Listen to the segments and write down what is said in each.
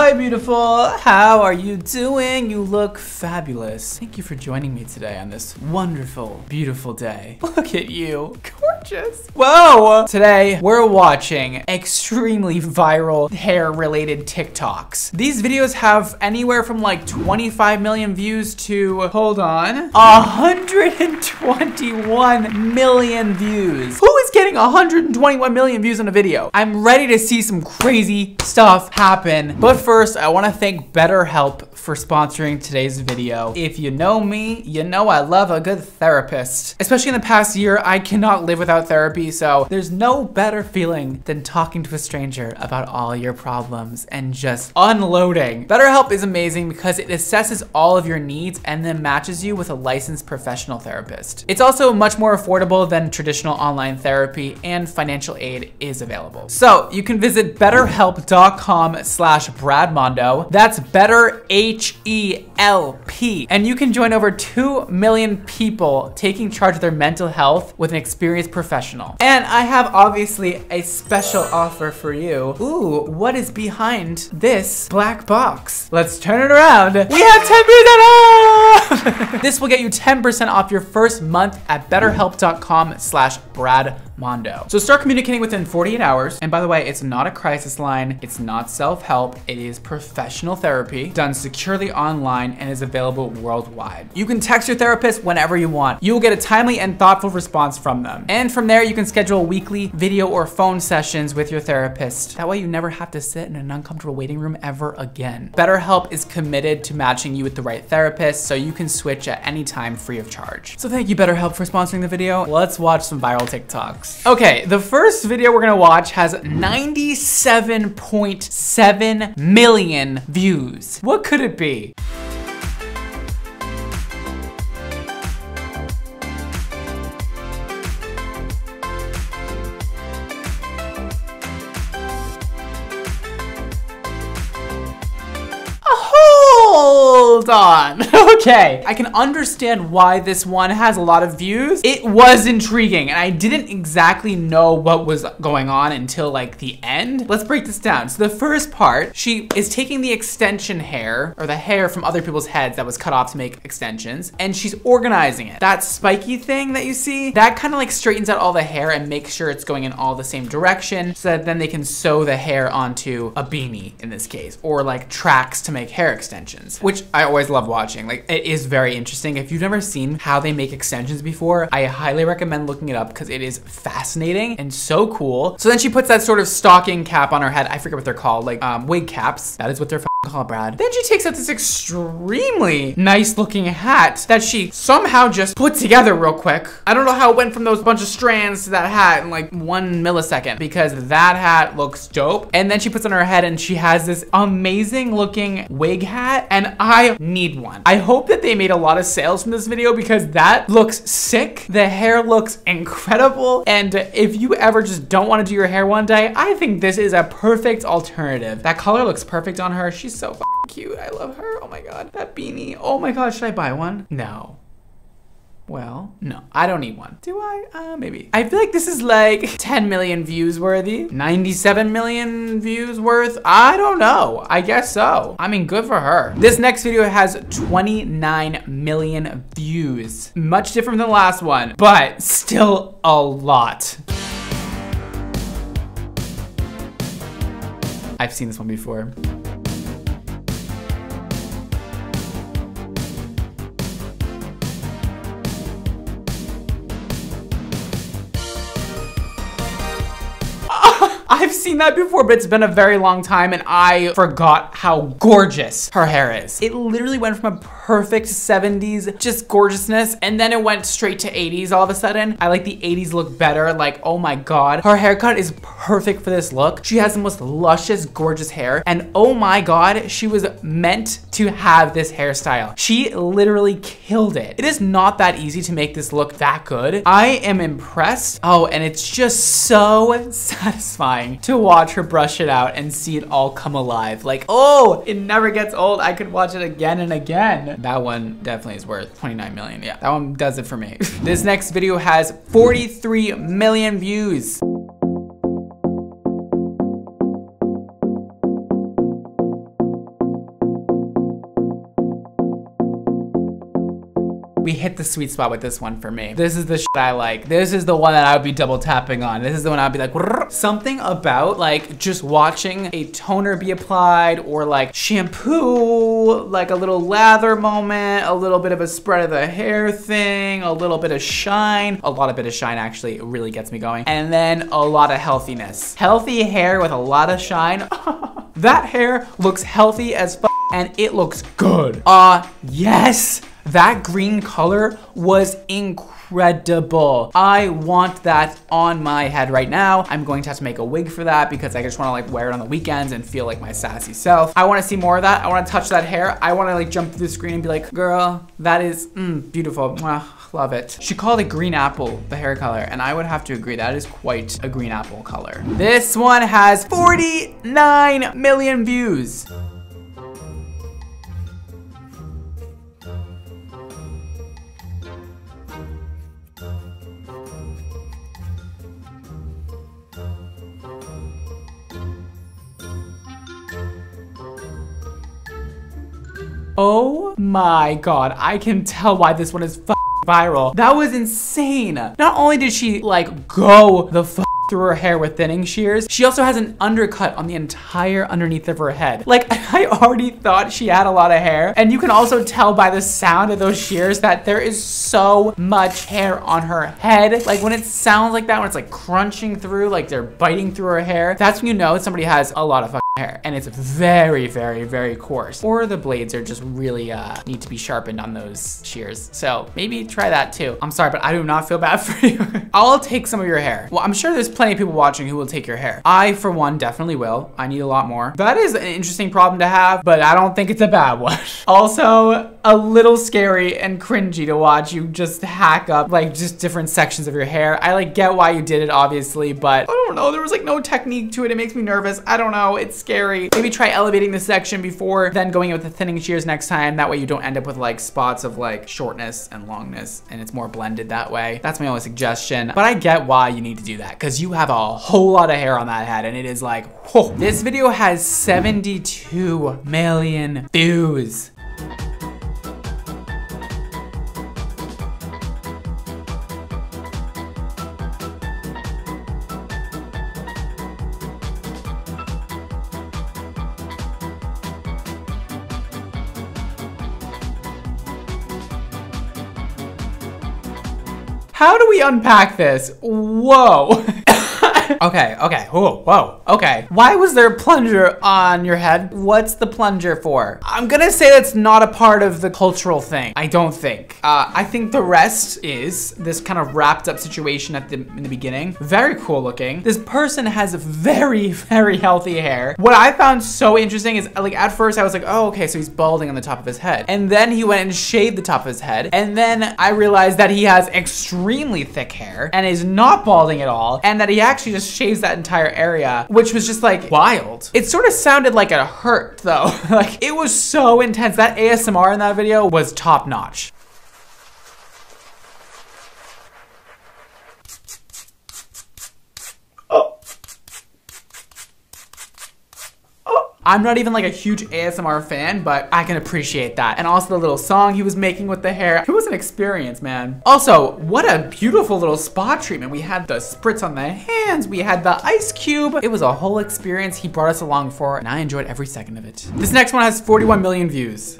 Hi beautiful, how are you doing? You look fabulous. Thank you for joining me today on this wonderful, beautiful day. Look at you, gorgeous. Whoa! Today, we're watching extremely viral hair-related TikToks. These videos have anywhere from like 25 million views to, hold on, 121 million views. Who is getting 121 million views on a video? I'm ready to see some crazy stuff happen. But first, I want to thank BetterHelp for sponsoring today's video. If you know me, you know I love a good therapist. Especially in the past year, I cannot live without therapy, so there's no better feeling than talking to a stranger about all your problems and just unloading. BetterHelp is amazing because it assesses all of your needs and then matches you with a licensed professional therapist. It's also much more affordable than traditional online therapy, and financial aid is available. So you can visit BetterHelp.com/BradMondo. That's Better HELP. And you can join over 2 million people taking charge of their mental health with an experienced professional. And I have obviously a special offer for you. Ooh, what is behind this black box? Let's turn it around. We have 10% off! This will get you 10% off your first month at BetterHelp.com/BradMondo. So start communicating within 48 hours. And by the way, it's not a crisis line. It's not self-help. It is professional therapy done securely online and is available worldwide. You can text your therapist whenever you want. You will get a timely and thoughtful response from them. And from there, you can schedule weekly video or phone sessions with your therapist. That way you never have to sit in an uncomfortable waiting room ever again. BetterHelp is committed to matching you with the right therapist, so you can switch at any time free of charge. So thank you, BetterHelp, for sponsoring the video. Let's watch some viral TikToks. Okay, the first video we're gonna watch has 97.7 million views. What could it be? Hold on. Okay. I can understand why this one has a lot of views. It was intriguing, and I didn't exactly know what was going on until like the end. Let's break this down. So the first part, she is taking the extension hair, or the hair from other people's heads that was cut off to make extensions, and she's organizing it. That spiky thing that you see, that kind of like straightens out all the hair and makes sure it's going in all the same direction so that then they can sew the hair onto a beanie in this case, or like tracks to make hair extensions, which I always love watching. Like, it is very interesting. If you've never seen how they make extensions before, I highly recommend looking it up because it is fascinating and so cool. So then she puts that sort of stocking cap on her head. I forget what they're called, like wig caps. That is what they're called, Brad. Then she takes out this extremely nice looking hat that she somehow just put together real quick. I don't know how it went from those bunch of strands to that hat in like 1 millisecond, because that hat looks dope. And then she puts on her head and she has this amazing looking wig hat, and I need one. I hope that they made a lot of sales from this video because that looks sick. The hair looks incredible. And if you ever just don't want to do your hair one day, I think this is a perfect alternative. That color looks perfect on her. She's so cute. I love her. Oh my God. That beanie. Oh my God. Should I buy one? No. Well, no, I don't need one. Do I? Maybe. I feel like this is like 10 million views worthy, 97 million views worth. I don't know. I guess so. I mean, good for her. This next video has 29 million views. Much different than the last one, but still a lot. I've seen this one before. I've seen that before, but it's been a very long time and I forgot how gorgeous her hair is. It literally went from a perfect 70s, just gorgeousness, and then it went straight to 80s all of a sudden. I like the 80s look better, like, oh my God. Her haircut is perfect for this look. She has the most luscious, gorgeous hair, and oh my God, she was meant to have this hairstyle. She literally killed it. It is not that easy to make this look that good. I am impressed. Oh, and it's just so satisfying to watch her brush it out and see it all come alive. Like, oh, it never gets old. I could watch it again and again. That one definitely is worth 29 million. Yeah, that one does it for me. This next video has 43 million views. we hit the sweet spot with this one for me. This is the shit I like. This is the one that I would be double tapping on. This is the one I'd be like, something about like just watching a toner be applied or like shampoo, like a little lather moment, a little bit of a spread of the hair thing, a little bit of shine, a lot of bit of shine actually, it really gets me going. And then a lot of healthiness. Healthy hair with a lot of shine. That hair looks healthy as fuck and it looks good. Yes. That green color was incredible. I want that on my head right now. I'm going to have to make a wig for that because I just want to like wear it on the weekends and feel like my sassy self. I want to see more of that. I want to touch that hair. I want to like jump through the screen and be like, girl, that is beautiful. Mwah. Love it. She called it green apple, the hair color, and I would have to agree that is quite a green apple color. This one has 49 million views. Oh my God, I can tell why this one is viral. That was insane. Not only did she like go the through her hair with thinning shears, she also has an undercut on the entire underneath of her head. Like, I already thought she had a lot of hair, and you can also tell by the sound of those shears that there is so much hair on her head. Like, when it sounds like that, when it's like crunching through, like they're biting through her hair, that's when you know somebody has a lot of hair, and it's very, very, very coarse. Or the blades are just really need to be sharpened on those shears. So maybe try that too. I'm sorry, but I do not feel bad for you. I'll take some of your hair. Well, I'm sure there's plenty of people watching who will take your hair. I, for one, definitely will. I need a lot more. That is an interesting problem to have, but I don't think it's a bad one. Also, a little scary and cringy to watch you just hack up like just different sections of your hair. I like get why you did it, obviously, but I don't know. There was like no technique to it. It makes me nervous. I don't know. It's scary. Maybe try elevating the section before then going in with the thinning shears next time. That way you don't end up with like spots of like shortness and longness and it's more blended that way. That's my only suggestion, but I get why you need to do that because you have a whole lot of hair on that head and it is like, whoa. This video has 72 million views. How do we unpack this? Whoa. Okay, whoa, okay. Why was there a plunger on your head? What's the plunger for? I'm gonna say that's not a part of the cultural thing, I don't think. I think the rest is this kind of wrapped up situation at in the beginning. Very cool looking. This person has very, very healthy hair. What I found so interesting is like at first I was like, oh, okay, so he's balding on the top of his head. And then he went and shaved the top of his head. And then I realized that he has extremely thick hair and is not balding at all. And that he actually just shaves that entire area, which was just like wild. It sort of sounded like it hurt though. Like it was so intense. That ASMR in that video was top notch. I'm not even like a huge ASMR fan, but I can appreciate that. And also the little song he was making with the hair. It was an experience, man. Also, what a beautiful little spa treatment. We had the spritz on the hands. We had the ice cube. It was a whole experience he brought us along for, and I enjoyed every second of it. This next one has 41 million views.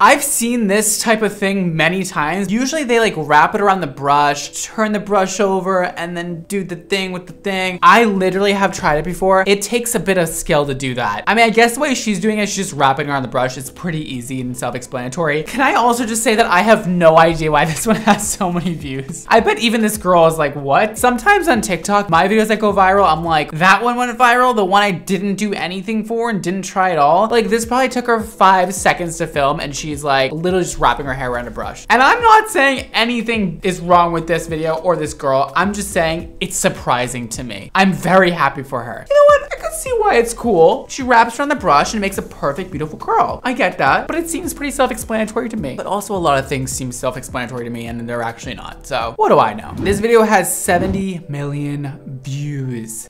I've seen this type of thing many times. Usually they like wrap it around the brush, turn the brush over, and then do the thing with the thing. I literally have tried it before. It takes a bit of skill to do that. I mean, I guess the way she's doing it, she's just wrapping around the brush. It's pretty easy and self-explanatory. Can I also just say that I have no idea why this one has so many views? I bet even this girl is like, what? Sometimes on TikTok, my videos that go viral, I'm like, that one went viral, the one I didn't do anything for and didn't try at all. Like this probably took her 5 seconds to film and she's like literally just wrapping her hair around a brush. And I'm not saying anything is wrong with this video or this girl. I'm just saying it's surprising to me. I'm very happy for her. You know what? I could see why it's cool. She wraps around the brush and makes a perfect, beautiful curl. I get that, but it seems pretty self-explanatory to me. But also a lot of things seem self-explanatory to me and they're actually not, so what do I know? This video has 70 million views.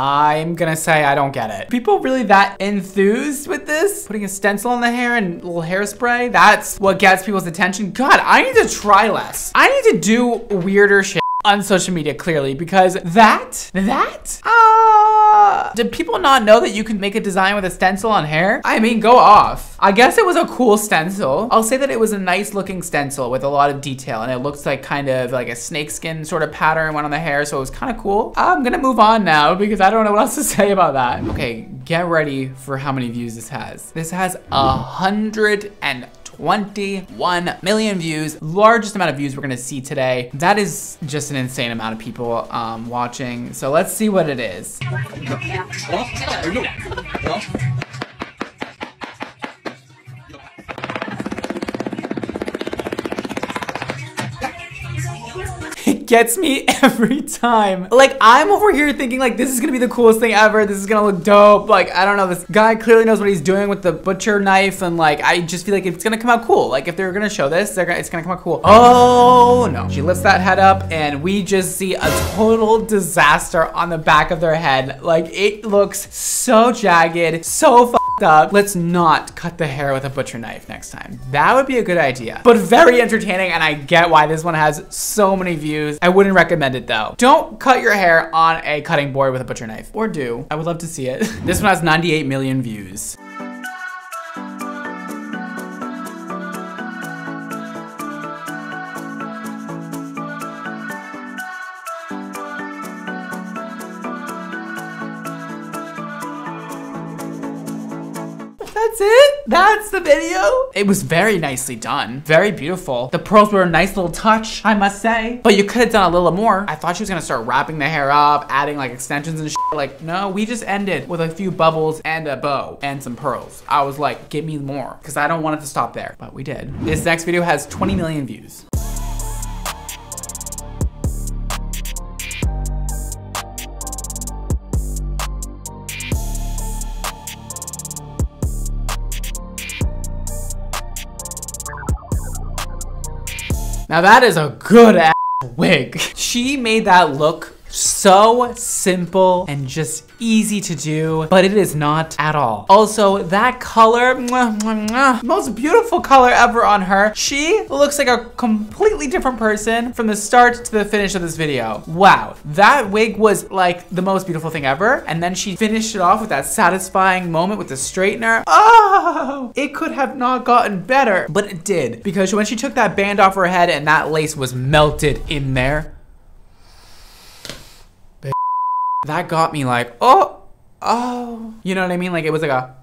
I'm gonna say I don't get it. People really that enthused with this? Putting a stencil on the hair and a little hairspray? That's what gets people's attention? God, I need to try less. I need to do weirder shit on social media, clearly, because did people not know that you can make a design with a stencil on hair? I mean, go off. I guess it was a cool stencil. I'll say that it was a nice looking stencil with a lot of detail and it looks like kind of like a snakeskin sort of pattern went on the hair, so it was kind of cool. I'm gonna move on now because I don't know what else to say about that. Okay, get ready for how many views this has. This has 121 million views, largest amount of views we're gonna see today. That is just an insane amount of people watching. So let's see what it is. Gets me every time. Like, I'm over here thinking like, this is gonna be the coolest thing ever. This is gonna look dope. Like, I don't know, this guy clearly knows what he's doing with the butcher knife and like, I just feel like it's gonna come out cool. Like if they're gonna show this, it's gonna come out cool. Oh no. She lifts that head up and we just see a total disaster on the back of their head. Like it looks so jagged, so fucked up. Let's not cut the hair with a butcher knife next time. That would be a good idea, but very entertaining and I get why this one has so many views. I wouldn't recommend it though. Don't cut your hair on a cutting board with a butcher knife. Or do. I would love to see it. This one has 98 million views. That's it? That's the video? It was very nicely done. Very beautiful. The pearls were a nice little touch, I must say. But you could have done a little more. I thought she was gonna start wrapping the hair up, adding like extensions and shit. Like, no, we just ended with a few bubbles and a bow and some pearls. I was like, give me more, because I don't want it to stop there. But we did. This next video has 20 million views. Now that is a good ass wig. She made that look so simple and just easy to do, but it is not at all. Also, that color, mwah, mwah, mwah, most beautiful color ever on her. She looks like a completely different person from the start to the finish of this video. Wow, that wig was like the most beautiful thing ever. And then she finished it off with that satisfying moment with the straightener. Oh, it could have not gotten better, but it did. Because when she took that band off her head and that lace was melted in there, that got me like, oh, you know what I mean? Like it was like a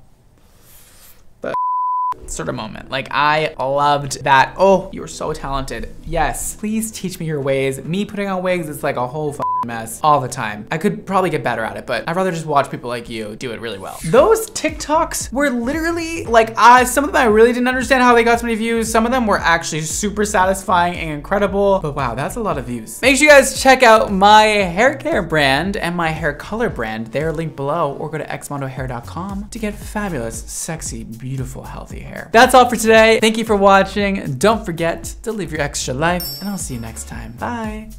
sort of moment. Like I loved that. Oh, you were so talented. Yes, please teach me your ways. Me putting on wigs, it's like a whole mess all the time. I could probably get better at it, but I'd rather just watch people like you do it really well. Those TikToks were literally like, some of them I really didn't understand how they got so many views. Some of them were actually super satisfying and incredible, but wow, that's a lot of views. Make sure you guys check out my hair care brand and my hair color brand. They're linked below or go to xmondohair.com to get fabulous, sexy, beautiful, healthy hair. That's all for today. Thank you for watching. Don't forget to live your extra life and I'll see you next time. Bye.